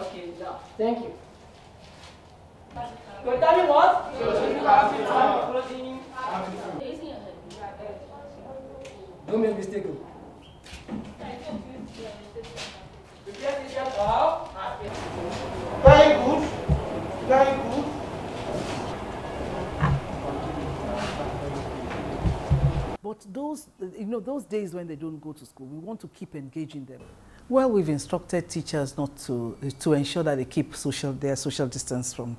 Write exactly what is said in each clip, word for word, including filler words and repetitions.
Okay, now, thank you. Your time was? Don't make mistake. Prepare the shape of happy. Very good. Very good. But those, you know, those days when they don't go to school, we want to keep engaging them. Well, we've instructed teachers not to, to ensure that they keep social, their social distance from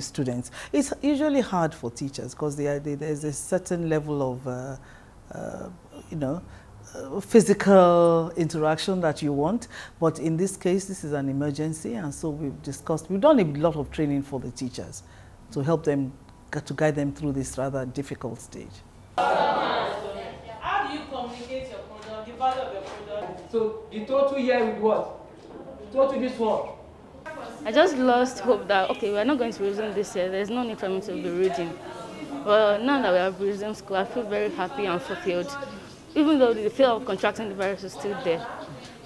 students. It's usually hard for teachers because they are, they, there's a certain level of, uh, uh, you know, uh, physical interaction that you want. But in this case, this is an emergency, and so we've discussed, we've done a lot of training for the teachers to help them, to guide them through this rather difficult stage. How do you communicate your product, the value of your product? So the total here with what? The total this one. I just lost hope that, okay, we're not going to resume this year. There's no need for me to be reading. Well, now that we have resumed school, I feel very happy and fulfilled. Even though the fear of contracting the virus is still there,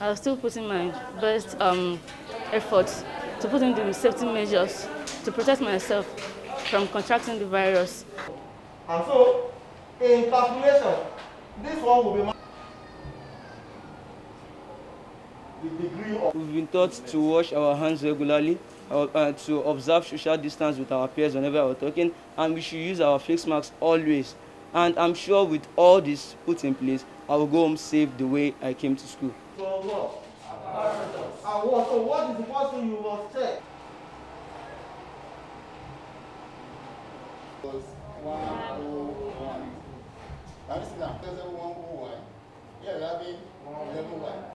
I was still putting my best um, efforts to put in the safety measures to protect myself from contracting the virus. And so, in calculation, this one will be the degree of. We've been taught to wash our hands regularly, uh, to observe social distance with our peers whenever we're talking, and we should use our face masks always. And I'm sure with all this put in place, I will go home safe the way I came to school. So what? So what is the first thing you must check? one oh one. Have you seen that? eleven oh one. Yeah, eleven one.